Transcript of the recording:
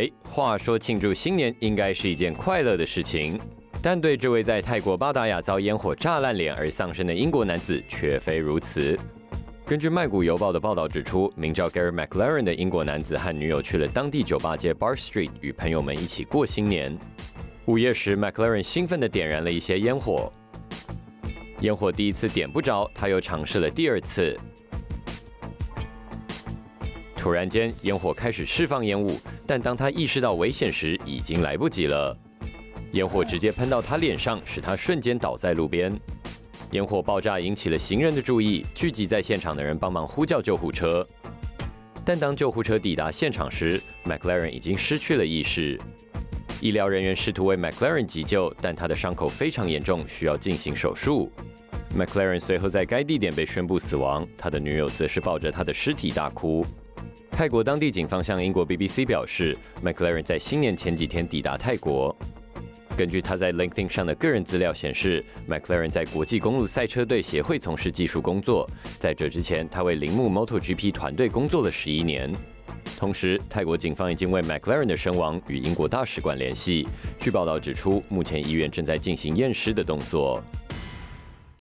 哎，话说庆祝新年应该是一件快乐的事情，但对这位在泰国巴达雅遭烟火炸烂脸而丧生的英国男子却非如此。 根据《曼谷邮报》的报道指出，名叫 Gary McLaren 的英国男子和女友去了当地酒吧街 Bar Street， 与朋友们一起过新年。午夜时 ，McLaren 兴奋地点燃了一些烟火。烟火第一次点不着，他又尝试了第二次。突然间，烟火开始释放烟雾，但当他意识到危险时，已经来不及了。烟火直接喷到他脸上，使他瞬间倒在路边。 烟火爆炸引起了行人的注意，聚集在现场的人帮忙呼叫救护车。但当救护车抵达现场时 ，McLaren 已经失去了意识。医疗人员试图为 McLaren 急救，但他的伤口非常严重，需要进行手术。McLaren 随后在该地点被宣布死亡，他的女友则是抱着他的尸体大哭。泰国当地警方向英国 BBC 表示 ，McLaren 在新年前几天抵达泰国。 根据他在 LinkedIn 上的个人资料显示 ，McLaren 在国际公路赛车队协会从事技术工作。在这之前，他为铃木 MotoGP 团队工作了11年。同时，泰国警方已经为 McLaren 的身亡与英国大使馆联系。据报道指出，目前医院正在进行验尸的动作。